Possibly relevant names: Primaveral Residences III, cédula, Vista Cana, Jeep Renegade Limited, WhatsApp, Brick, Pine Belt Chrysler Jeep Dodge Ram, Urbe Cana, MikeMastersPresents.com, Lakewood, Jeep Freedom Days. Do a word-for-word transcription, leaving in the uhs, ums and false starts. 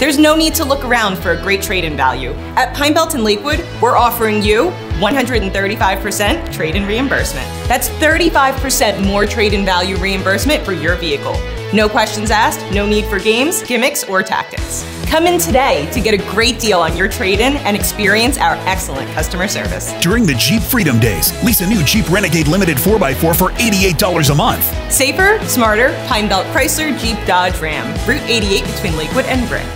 There's no need to look around for a great trade-in value. At Pine Belt and Lakewood, we're offering you one hundred thirty-five percent trade-in reimbursement. That's thirty-five percent more trade-in value reimbursement for your vehicle. No questions asked, no need for games, gimmicks, or tactics. Come in today to get a great deal on your trade-in and experience our excellent customer service. During the Jeep Freedom Days, lease a new Jeep Renegade Limited four by four for eighty-eight dollars a month. Safer, smarter, Pine Belt Chrysler Jeep Dodge Ram, Route eighty-eight between Lakewood and Brick.